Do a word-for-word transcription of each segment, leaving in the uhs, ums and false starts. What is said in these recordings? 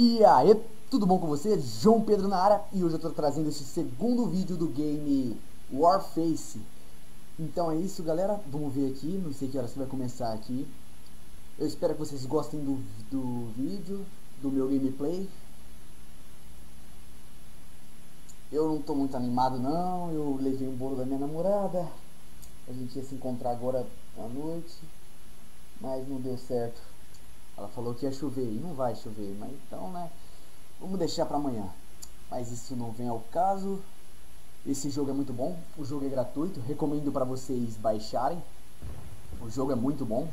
E aí, tudo bom com você? João Pedro Nara, e hoje eu tô trazendo este segundo vídeo do game Warface. Então é isso, galera, vamos ver aqui, não sei que horas que vai começar aqui. Eu espero que vocês gostem do, do vídeo, do meu gameplay. Eu não tô muito animado não, eu levei um bolo da minha namorada. A gente ia se encontrar agora à noite, mas não deu certo. Ela falou que ia chover e não vai chover, mas então, né, vamos deixar pra amanhã. Mas isso não vem ao caso. Esse jogo é muito bom, o jogo é gratuito, recomendo pra vocês baixarem. O jogo é muito bom.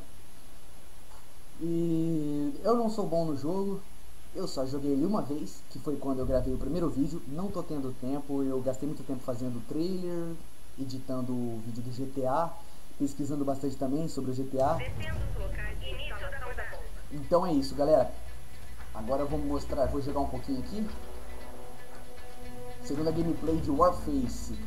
E eu não sou bom no jogo, eu só joguei ele uma vez, que foi quando eu gravei o primeiro vídeo. Não tô tendo tempo, eu gastei muito tempo fazendo trailer, editando o vídeo do G T A, pesquisando bastante também sobre o G T A. Então é isso, galera. Agora eu vou mostrar, vou jogar um pouquinho aqui. Segunda gameplay de Warface.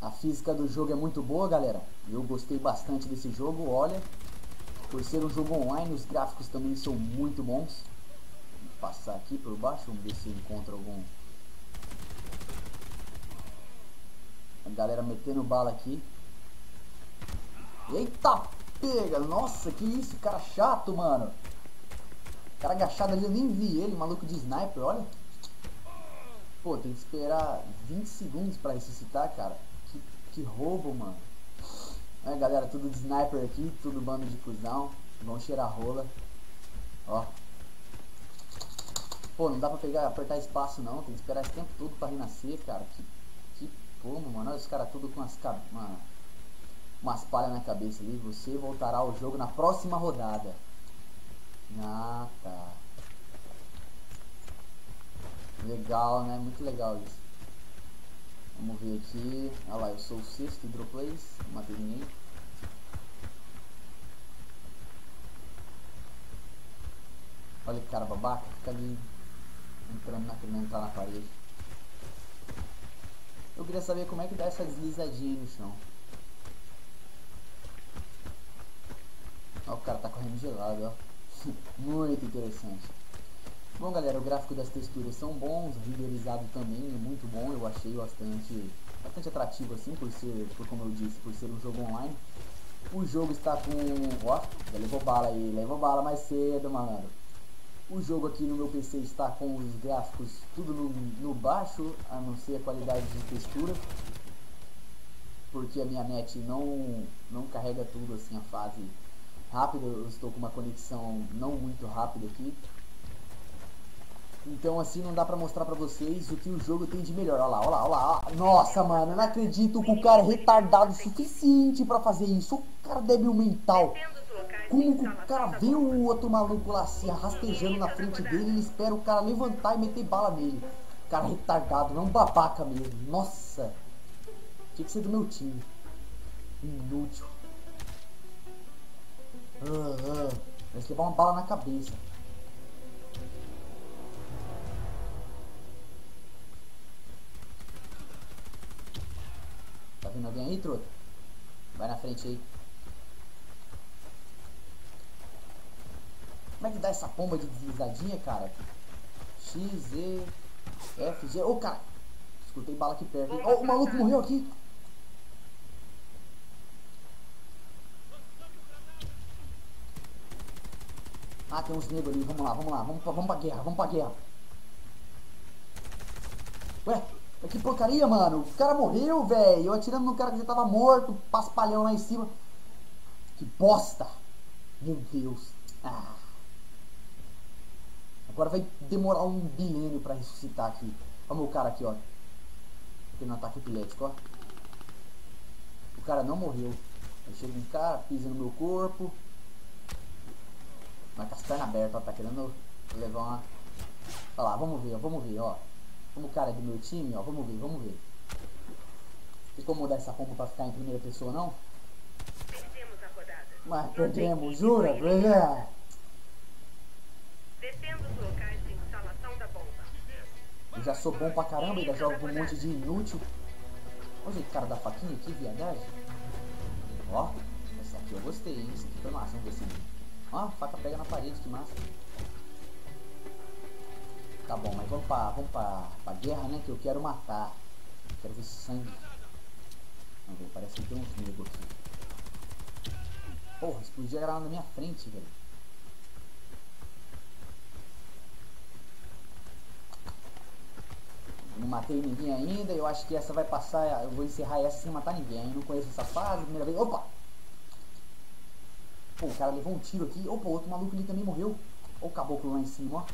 A física do jogo é muito boa, galera. Eu gostei bastante desse jogo, olha. Por ser um jogo online, os gráficos também são muito bons. Vou passar aqui por baixo, vamos ver se encontra algum... A galera metendo bala aqui. Eita, pega! Nossa, que isso, cara chato, mano. Cara agachado ali, eu nem vi ele, maluco de sniper, olha. Pô, tem que esperar vinte segundos pra ressuscitar, cara. Que, que roubo, mano. É, galera, tudo de sniper aqui, tudo bando de cuzão. Vão cheirar rola. Ó. Pô, não dá pra pegar, apertar espaço não. Tem que esperar esse tempo todo pra renascer, cara. Que, que como, mano. Olha os caras tudo com as uma, umas palhas na cabeça ali. Você voltará ao jogo na próxima rodada. Ah, tá. Legal, né? Muito legal isso. Vamos ver aqui. Olha lá, eu sou o sexto, HidroPlays. Não matei ninguém. Olha que cara babaca. Fica ali entrando na entrar na parede. Eu queria saber como é que dá essa deslizadinha no chão. Olha, o cara tá correndo gelado, ó. Muito interessante. Bom, galera, o gráfico das texturas são bons, renderizado também é muito bom, eu achei bastante, bastante atrativo assim, por ser, por, como eu disse, por ser um jogo online. O jogo está com, ó, já levou bala aí, levou bala mais cedo, malandro. O jogo aqui no meu P C está com os gráficos tudo no, no baixo, a não ser a qualidade de textura, porque a minha net não, não carrega tudo assim, a fase rápida, eu estou com uma conexão não muito rápida aqui. Então assim não dá pra mostrar pra vocês o que o jogo tem de melhor. Olha lá, olha lá, olha lá. Nossa, mano, eu não acredito que o cara é retardado o suficiente pra fazer isso. O cara débil mental. Como que o cara vê o outro maluco lá se rastejando na frente dele e espera o cara levantar e meter bala nele. Cara retardado, não, babaca mesmo. Nossa. Tinha que ser do meu time. Inútil. Ah, ah. Vai levar uma bala na cabeça. Tá vindo alguém aí, truta? Vai na frente aí. Como é que dá essa pomba de deslizadinha, cara? X, E, F, G... Ô, oh, cara! Escutei bala aqui perto. Ô, oh, o maluco morreu aqui! Ah, tem uns negros ali. Vamos lá, vamos lá. Vamos pra, vamos pra guerra, vamos pra guerra. Ué? Que porcaria, mano. O cara morreu, velho. Eu atirando no cara que já tava morto. Paspalhão lá em cima. Que bosta. Meu Deus. Ah. Agora vai demorar um bilhão pra ressuscitar aqui. Olha o meu cara aqui, ó. Tendo um ataque epilético, ó. O cara não morreu. Aí chega um cara, pisa no meu corpo. Mas com as pernas abertas, ó. Tá querendo levar uma... Olha lá, vamos ver, ó. Vamos ver, ó. Como o cara é do meu time, ó, vamos ver, vamos ver. Tem como mudar essa pompa pra ficar em primeira pessoa, não? Perdemos a rodada. Mas perdemos, jura? Defenda os locais de instalação da bomba. Eu já sou bom pra caramba, ainda jogo com um monte de inútil. Olha o cara da faquinha aqui, viadagem. Ó, essa aqui eu gostei, hein? Isso aqui foi massa, hein? Desse... Ó, a faca pega na parede, que massa. Tá bom, mas vamos pra, vamos pra, pra guerra, né? Que eu quero matar. Eu quero ver sangue. Vamos ver, parece que tem uns negros aqui. Porra, explodiu a granada na minha frente, velho. Não matei ninguém ainda, eu acho que essa vai passar, eu vou encerrar essa sem matar ninguém, eu não conheço essa fase, primeira vez, opa! Pô, o cara levou um tiro aqui, opa, outro maluco ali também morreu, olha o caboclo lá em cima, ó.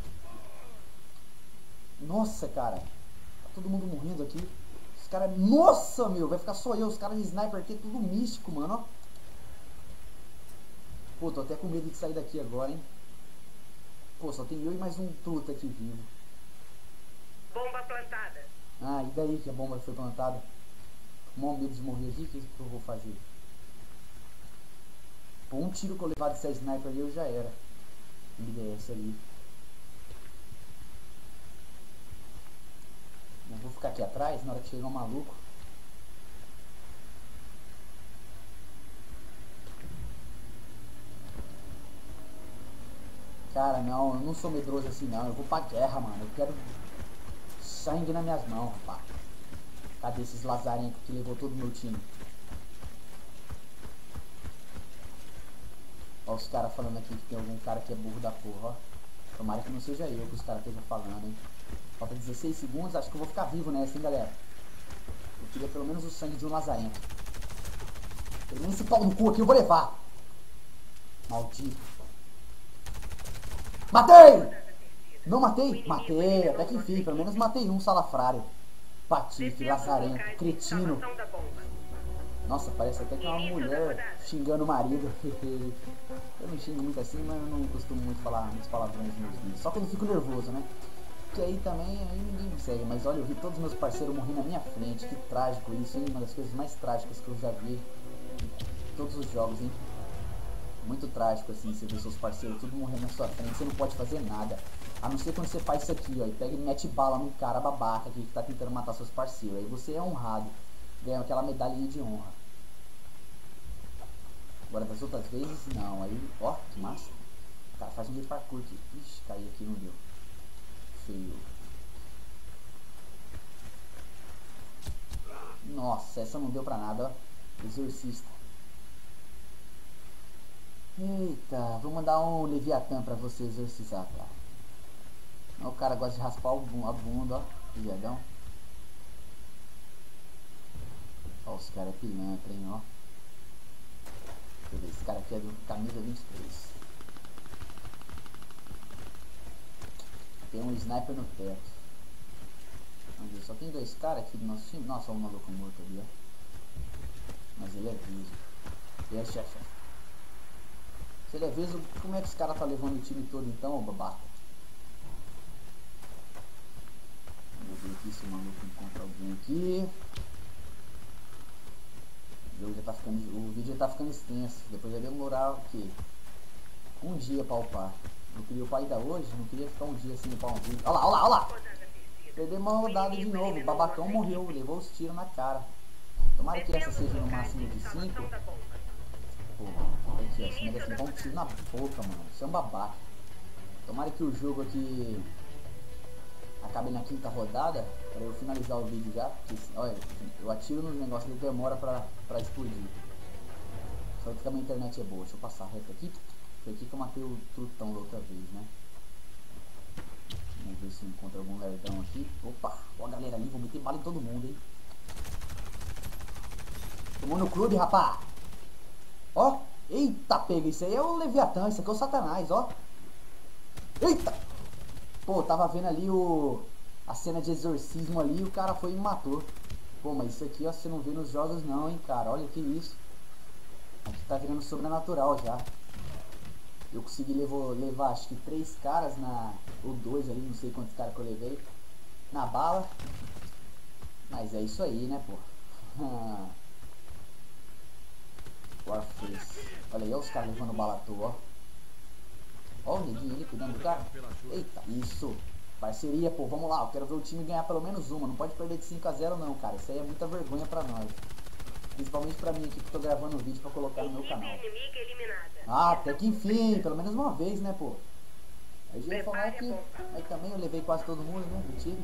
Nossa, cara, tá todo mundo morrendo aqui, os caras, nossa, meu, vai ficar só eu, os caras de sniper aqui, tudo místico, mano, ó. Pô, tô até com medo de sair daqui agora, hein. Pô, só tem eu e mais um truta aqui vivo. Bomba plantada. Ah, e daí que a bomba foi plantada? Mó medo de morrer aqui, o que, que eu vou fazer? Pô, um tiro que eu levar dessa sniper ali eu já era. M D S ali. Não vou ficar aqui atrás na hora que chegar um maluco. Cara, não, eu não sou medroso assim não, eu vou pra guerra, mano, eu quero... sangue nas minhas mãos, rapaz. Cadê esses lazarentos que levou todo o meu time? Ó os caras falando aqui que tem algum cara que é burro da porra, ó. Tomara que não seja eu que os caras estejam falando, hein. Falta dezesseis segundos, acho que eu vou ficar vivo nessa, hein, galera. Eu queria pelo menos o sangue de um lazarento. Pelo menos esse pau no cu aqui eu vou levar. Maldito. Matei! Não matei? Matei, até que enfim, pelo menos matei um salafrário. Patife, lazarento, cretino. Nossa, parece até que é uma mulher xingando o marido. Eu não xingo muito assim, mas eu não costumo muito falar muitos palavrões nos meus vídeos. Só quando eu fico nervoso, né? Porque aí também aí ninguém me segue. Mas olha, eu vi todos os meus parceiros morrendo na minha frente. Que trágico isso, hein? Uma das coisas mais trágicas que eu já vi em todos os jogos, hein? Muito trágico assim, você ver seus parceiros tudo morrendo na sua frente, você não pode fazer nada. A não ser quando você faz isso aqui, ó, e pega e mete bala num cara babaca aqui que tá tentando matar seus parceiros. Aí você é honrado, ganha aquela medalhinha de honra. Agora das outras vezes, não. Aí, ó, que massa. O cara faz um meio parkour aqui. Ixi, caiu aqui, não deu. Feio. Nossa, essa não deu pra nada, ó. Exorcista. Eita, vou mandar um Leviatã pra você exorcizar, cara. Ó, o cara gosta de raspar o bum, a bunda, ó. Viadão. Ó, os caras é pilantra, hein, ó. Deixa eu ver, esse cara aqui é do camisa vinte e três. Tem um sniper no teto. Vamos ver, só tem dois caras aqui do nosso time. Nossa, um maluco morto ali, ó. Mas ele é vivo. E é chefe. Se ele é vivo, como é que os caras tá levando o time todo então, ô babaca? Vamos ver aqui se o maluco encontra alguém aqui. O jogo já tá ficando, o vídeo já tá ficando extenso. Depois já demorar o quê? Um dia pra upar. Eu queria upar ainda hoje, não queria ficar um dia sem upar um vídeo. Olha lá, olha lá, olha lá! Perdeu uma rodada de novo, o babacão morreu, levou os tiros na cara. Tomara que essa seja no máximo de cinco. Pô, aqui, assim, merece um tiro na boca, mano. Isso é um babaca. Tomara que o jogo aqui acabe na quinta rodada pra eu finalizar o vídeo já. Porque, olha, eu atiro no negócio e demora pra, pra explodir. Só que a minha internet é boa. Deixa eu passar reto aqui. Foi aqui que eu matei o trutão da outra vez, né? Vamos ver se encontra algum lerdão aqui. Opa, ó a galera ali, vou meter bala em todo mundo, hein? Tomou no clube, rapá! Ó, eita, pega, isso aí é o Leviatã, isso aqui é o Satanás, ó. Eita! Pô, tava vendo ali o... a cena de exorcismo ali e o cara foi e me matou. Pô, mas isso aqui, ó, você não vê nos jogos não, hein, cara. Olha que isso. Aqui tá virando sobrenatural já. Eu consegui levar, levar acho que três caras na... ou dois ali, não sei quantos caras que eu levei. Na bala. Mas é isso aí, né, pô. Warface. Olha aí, olha os caras levando bala à toa, ó. Ó o neguinho ali cuidando do cara. Eita, isso. Parceria, pô, vamos lá, eu quero ver o time ganhar pelo menos uma. Não pode perder de cinco a zero não, cara. Isso aí é muita vergonha pra nós. Principalmente pra mim aqui, que tô gravando o vídeo pra colocar no meu canal. Ah, até que enfim, pelo menos uma vez, né, pô. Aí já ia falar que... Aí também eu levei quase todo mundo, né, do time.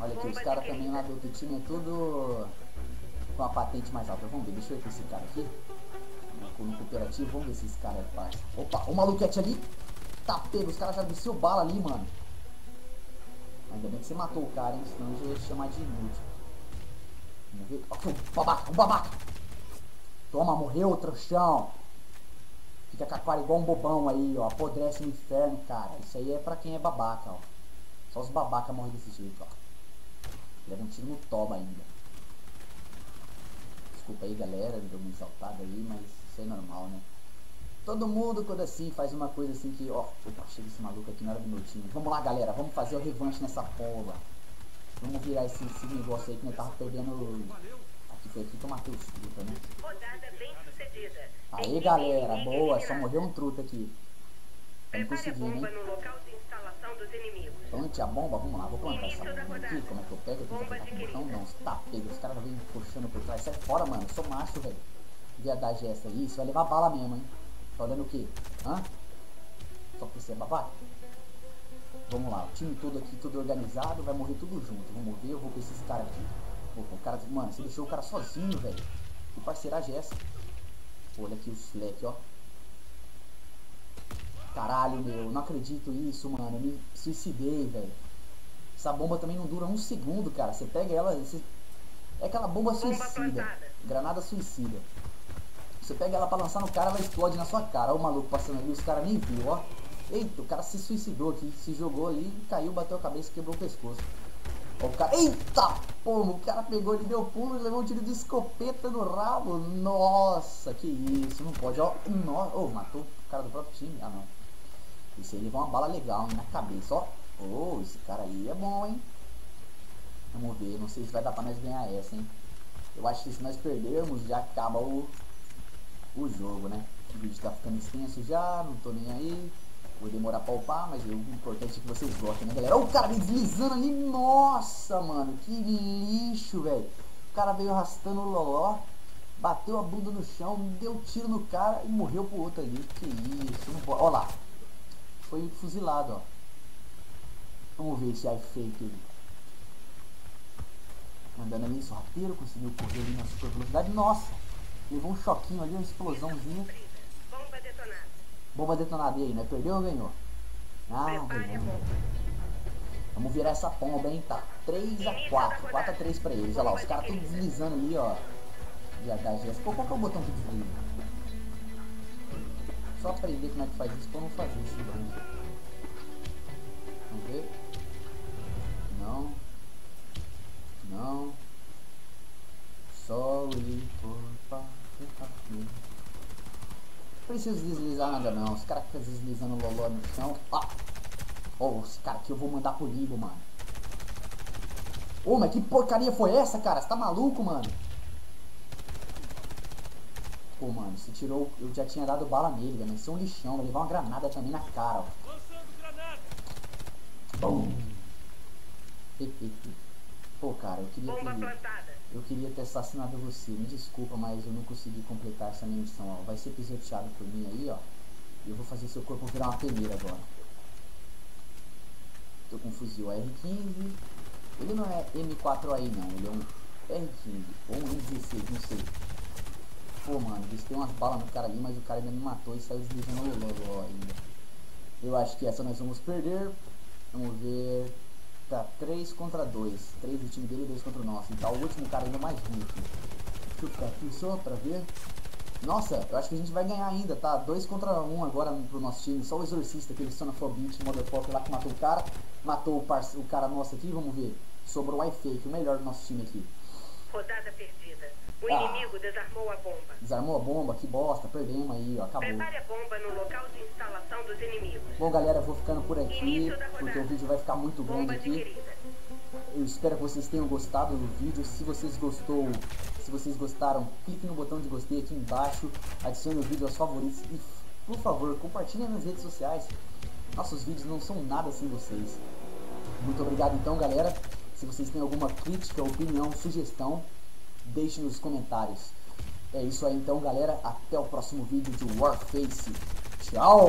Olha aqui, os caras também lá do outro time é tudo com a patente mais alta. Vamos ver, deixa eu ver com esse cara aqui. No cooperativo, vamos ver se esse cara é fácil. Opa, o maluquete ali. Tá pego, os caras já desceu bala ali, mano. Ainda bem que você matou o cara, hein? Senão eu já ia chamar de inútil. Vamos ver. Ó, um babaca, um babaca. Toma, morreu, trouxão. Fica com a cara igual um bobão aí, ó. Apodrece no inferno, cara. Isso aí é pra quem é babaca, ó. Só os babaca morrem desse jeito, ó. Leva um tiro no toba ainda. Desculpa aí, galera. Deu uma exaltada aí, mas isso é normal, né? Todo mundo, quando assim, faz uma coisa assim que... Ó, opa, chega esse maluco aqui na hora do meu time. Vamos lá, galera. Vamos fazer o revanche nessa porra. Vamos virar esse, esse negócio aí que nós tava perdendo... Aqui, foi aqui que eu matei esse truta, né? Aê, galera. Boa. Só morreu um truta aqui. Vamos conseguir, hein? Plante a bomba. Vamos lá. Vou plantar essa bomba aqui. Como é que eu pego? Eu tenho que apertar com o botão. Não, tá pego. Os caras vêm puxando por trás. Sai fora, mano. Eu sou macho, velho. Viadagem essa aí. Isso vai levar bala mesmo, hein? Tá olhando o que? Hã? Só porque você é babaca? Vamos lá, o time todo aqui, tudo organizado, vai morrer tudo junto. Vamos ver, eu vou com esses caras aqui. Opa, o cara, mano, você deixou o cara sozinho, velho. Que parceiragem é essa? Olha aqui os fleck, ó. Caralho, meu, não acredito nisso, mano. Eu me suicidei, velho. Essa bomba também não dura um segundo, cara. Você pega ela, você... é aquela bomba, bomba suicida. Plantada. Granada suicida. Você pega ela pra lançar no cara, ela explode na sua cara. Olha o maluco passando ali, os caras nem viu, ó. Eita, o cara se suicidou aqui, se jogou ali, caiu, bateu a cabeça, quebrou o pescoço. Ó, o cara... Eita, pô, o cara pegou, ele deu pulo, levou um tiro de escopeta no rabo. Nossa, que isso, não pode, ó. No... Oh, matou o cara do próprio time. Ah, não. Isso aí levou uma bala legal, hein, na cabeça, ó. Oh, esse cara aí é bom, hein. Vamos ver, não sei se vai dar pra nós ganhar essa, hein. Eu acho que se nós perdermos, já acaba o... o jogo, né? O vídeo tá ficando extenso já, não tô nem aí. Vou demorar pra upar, mas o importante é que vocês gostem, né, galera? Olha o cara deslizando ali, nossa, mano, que lixo, velho. O cara veio arrastando o loló, bateu a bunda no chão, deu tiro no cara e morreu pro outro ali. Que isso, não pode. Olha lá, foi fuzilado, ó. Vamos ver esse iFake ali. Andando ali, sorrateiro, conseguiu correr ali na super velocidade, nossa. Levou um choquinho ali, uma explosãozinha. Bomba detonada. Bomba detonada, e aí, né? Perdeu ou ganhou? Ah, ganhou. Vamos virar essa pomba, hein? Tá três a quatro. quatro a três pra eles. Olha lá, os caras tudo deslizando ali, ó. Pô, qual que é o botão que desliza? Só aprender como é que faz isso, pra não fazer isso. Vamos ver. Não. Não. Sorry, por aqui. Preciso deslizar nada não. Os caras que estão deslizando o loló no chão. Ah! Oh, esse cara aqui eu vou mandar pro limbo, mano. Ô, oh, mas que porcaria foi essa, cara? Você tá maluco, mano? Pô, oh, mano, se tirou... Eu já tinha dado bala nele, velho. Isso é um lixão. Vai levar uma granada também na cara, ó. Lançando granada. Bum. Pô, cara, eu queria... Bomba plantada. Eu queria ter assassinado você, me desculpa, mas eu não consegui completar essa minha missão, ó. Vai ser pisoteado por mim aí, ó. E eu vou fazer seu corpo virar uma peneira agora. Tô com um fuzil A R quinze. Ele não é M quatro aí não, ele é um R quinze ou um M dezesseis, não sei. Pô, mano, eles têm umas balas no cara ali, mas o cara ainda me matou e saiu deslizando logo, ó, ainda. Eu acho que essa nós vamos perder. Vamos ver... Tá, três contra dois. três do time dele e dois contra o nosso. Então o último cara ainda mais ruim aqui. Deixa eu ficar aqui só pra ver. Nossa, eu acho que a gente vai ganhar ainda, tá? dois contra um agora pro nosso time. Só o exorcista, aquele sonofobite, o motherfucker lá que matou o cara. Matou o, parce... o cara nosso aqui, vamos ver. Sobrou o iFake, o melhor do nosso time aqui. Rodada perdida. O ah. inimigo desarmou a bomba. Desarmou a bomba? Que bosta, perdemos aí, ó, acabou. Prepare a bomba no local de instalação dos inimigos. Bom, galera, eu vou ficando por aqui, porque o vídeo vai ficar muito grande aqui. Eu espero que vocês tenham gostado do vídeo. Se vocês gostou, se vocês gostaram, clique no botão de gostei aqui embaixo. Adicione o vídeo aos favoritos e, por favor, compartilhe nas redes sociais. Nossos vídeos não são nada sem vocês. Muito obrigado então, galera. Se vocês têm alguma crítica, opinião, sugestão, deixe nos comentários. É isso aí então, galera. Até o próximo vídeo de Warface. Tchau!